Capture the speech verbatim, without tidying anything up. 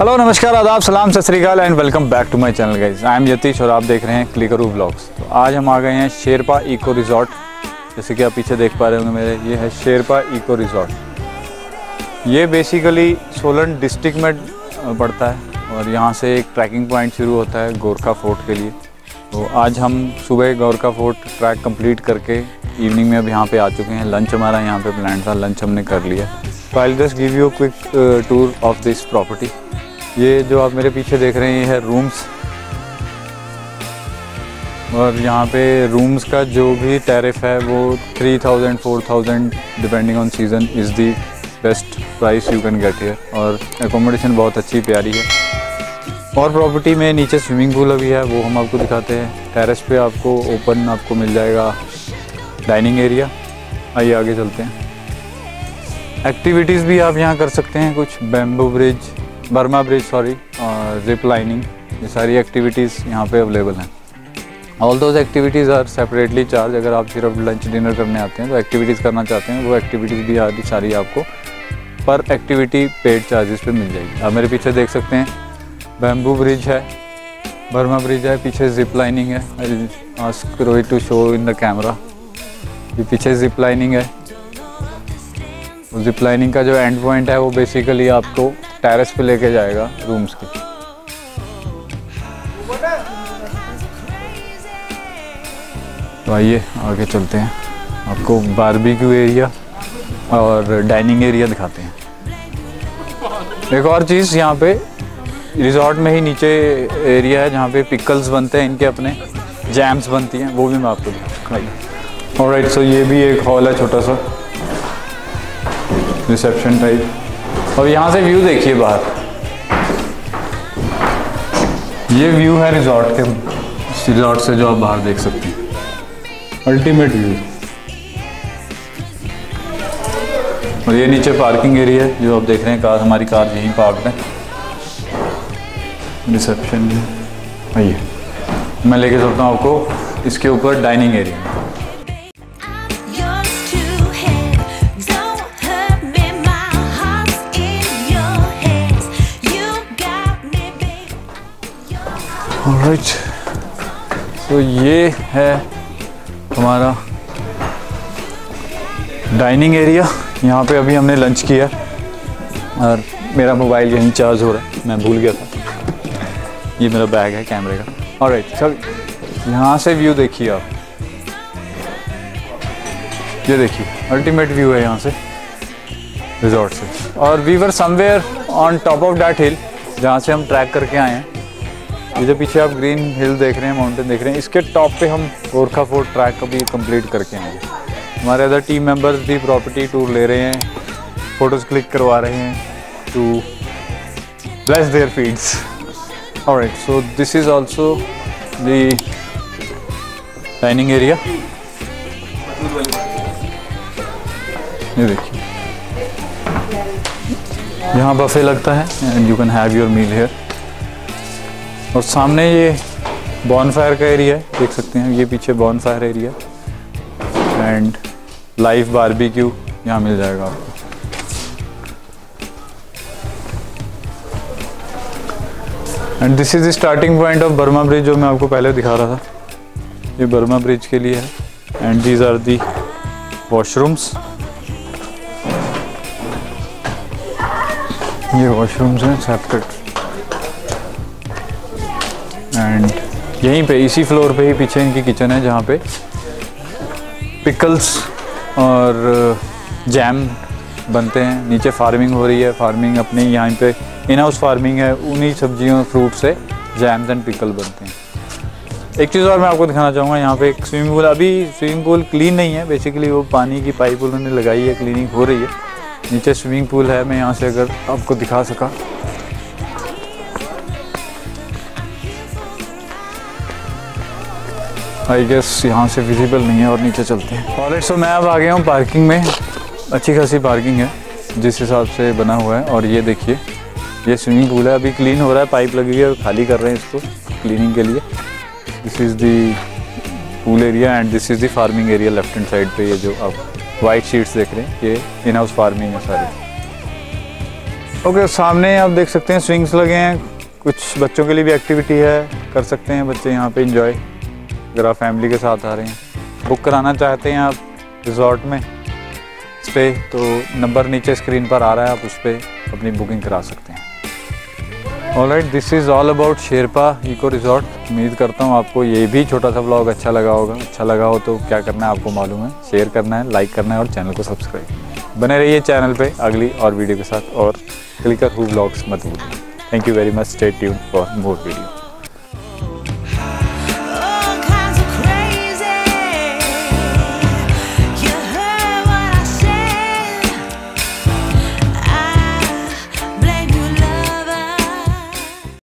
Hello नमस्कार आदाब सलाम सत श्री अकाल and welcome back to my channel guys. I am Jatish और आप देख रहे हैं क्लिकरू ब्लॉग्स। तो आज हम आ गए हैं शेरपा इको रिज़ॉर्ट। जैसे कि आप पीछे देख पा रहे होंगे मेरे, ये है शेरपा इको रिज़ॉर्ट। ये बेसिकली सोलन डिस्ट्रिक्ट में पड़ता है और यहाँ से एक ट्रैकिंग पॉइंट शुरू होता है गोरखा फोर्ट के लिए। तो आज हम सुबह गोरखा फोर्ट ट्रैक कम्प्लीट करके इवनिंग में अब यहाँ पर आ चुके हैं। लंच हमारा यहाँ पर प्लान था, लंच हमने कर लिया। तो I will just give you a quick tour of this property. ये जो आप मेरे पीछे देख रहे हैं ये है रूम्स, और यहाँ पे रूम्स का जो भी टैरिफ है वो three thousand, four thousand depending on season is the best price you can get here. और एकोमोडेशन बहुत अच्छी प्यारी है। और प्रॉपर्टी में नीचे स्विमिंग पूल अभी है, वो हम आपको दिखाते हैं। टेरेस पे आपको ओपन आपको मिल जाएगा डाइनिंग एरिया। आइए आगे चलते हैं। एक्टिविटीज़ भी आप यहाँ कर सकते हैं कुछ, bamboo bridge, Burma bridge sorry, और जिप लाइनिंग, ये सारी एक्टिविटीज़ यहाँ पे अवेलेबल हैं। All those activities are separately charge. अगर आप सिर्फ लंच डिनर करने आते हैं तो एक्टिविटीज़ करना चाहते हैं, वो एक्टिविटीज़ भी आदि सारी आपको पर एक्टिविटी पेड चार्जेस पे मिल जाएगी। आप मेरे पीछे देख सकते हैं बैम्बू ब्रिज है, बर्मा ब्रिज है, पीछे जिप लाइनिंग है। I ask Rohit to show in the camera. ये पीछे जिप लाइनिंग है। जिप लाइनिंग का जो एंड पॉइंट है वो बेसिकली आपको टेरेस पे लेके जाएगा रूम्स के। तो आइए आगे चलते हैं, आपको बारबेक्यू एरिया और डाइनिंग एरिया दिखाते हैं। एक और चीज़ यहाँ पे रिजॉर्ट में ही नीचे एरिया है जहाँ पे पिकल्स बनते हैं, इनके अपने जैम्स बनती हैं, वो भी मैं आपको दिखाऊंगा। ऑलराइट, सो ये भी एक हॉल है छोटा सा रिसेप्शन टाइप। और यहाँ से व्यू देखिए बाहर, ये व्यू है रिजॉर्ट के, रिजॉर्ट से जो आप बाहर देख सकते हैं, अल्टीमेट व्यू। और ये नीचे पार्किंग एरिया है, जो आप देख रहे हैं कार, हमारी कार यहीं पार्क है। रिसेप्शन आइए मैं लेके चलता हूँ आपको इसके ऊपर डाइनिंग एरिया। ऑलराइट, तो ये है हमारा डाइनिंग एरिया। यहाँ पे अभी हमने लंच किया और मेरा मोबाइल यहीं चार्ज हो रहा है, मैं भूल गया था। ये मेरा बैग है कैमरे का। ऑलराइट सर, यहाँ से व्यू देखिए आप, ये देखिए अल्टीमेट व्यू है यहाँ से रिजॉर्ट से। और we were somewhere on top of that hill जहाँ से हम ट्रैक करके आए हैं। ये जो पीछे आप ग्रीन हिल देख रहे हैं, माउंटेन देख रहे हैं, इसके टॉप पे हम गोरखा फोर्ट ट्रैक कभी कंप्लीट करके आएंगे। हमारे अदर टीम मेंबर्स भी प्रॉपर्टी टूर ले रहे हैं, फोटोज़ क्लिक करवा रहे हैं to bless their feeds. Alright, so this is also the dining area. ये देखिए यहाँ बफे लगता है and you can have your meal here. और सामने ये बॉनफायर का एरिया है, देख सकते हैं ये पीछे bonfire area and live barbecue यहाँ मिल जाएगा आपको। And this is the starting point of Burma bridge, जो मैं आपको पहले दिखा रहा था, ये बर्मा ब्रिज के लिए है। And these are the washrooms, ये वॉशरूम्स हैं सेपरेट। एंड यहीं पे इसी फ्लोर पे ही पीछे इनकी किचन है जहाँ पे पिकल्स और जैम बनते हैं। नीचे फार्मिंग हो रही है, फार्मिंग अपने यहाँ पे इन हाउस फार्मिंग है, उन्हीं सब्जियों फ्रूट से जैम्स एंड पिकल बनते हैं। एक चीज़ और मैं आपको दिखाना चाहूँगा, यहाँ पे एक स्विमिंग पूल, अभी स्विमिंग पूल क्लीन नहीं है, बेसिकली वो पानी की पाइप उन्होंने लगाई है, क्लीनिंग हो रही है। नीचे स्विमिंग पूल है, मैं यहाँ से अगर आपको दिखा सका। आई गेस यहाँ से विजिबल नहीं है और नीचे चलते हैं। ऑलराइट, सो मैं अब आ गया हूँ पार्किंग में। अच्छी खासी पार्किंग है जिस हिसाब से बना हुआ है। और ये देखिए ये स्विमिंग पूल है, अभी क्लीन हो रहा है, पाइप लगी हुई है, खाली कर रहे हैं इसको क्लीनिंग के लिए। This is the pool area and this is the farming area. Left hand side पे ये जो आप वाइट शीट्स देख रहे हैं ये इन हाउस फार्मिंग है सारी। ओके, सामने आप देख सकते हैं स्विंग्स लगे हैं, कुछ बच्चों के लिए भी एक्टिविटी है, कर सकते हैं बच्चे यहाँ पे एंजॉय। अगर आप फैमिली के साथ आ रहे हैं, बुक कराना चाहते हैं आप रिजॉर्ट में स्टे, तो नंबर नीचे स्क्रीन पर आ रहा है, आप उस पर अपनी बुकिंग करा सकते हैं। Alright, this is all about Sherpa eco resort. उम्मीद करता हूँ आपको ये भी छोटा सा व्लॉग अच्छा लगा होगा। अच्छा लगा हो तो क्या करना है आपको मालूम है, शेयर करना है, लाइक करना है और चैनल को सब्सक्राइब करना है। बने रहिए चैनल पे अगली और वीडियो के साथ, और क्लिकरू ब्लॉग्स मत भूलिए। Thank you very much. Stay tuned for more videos.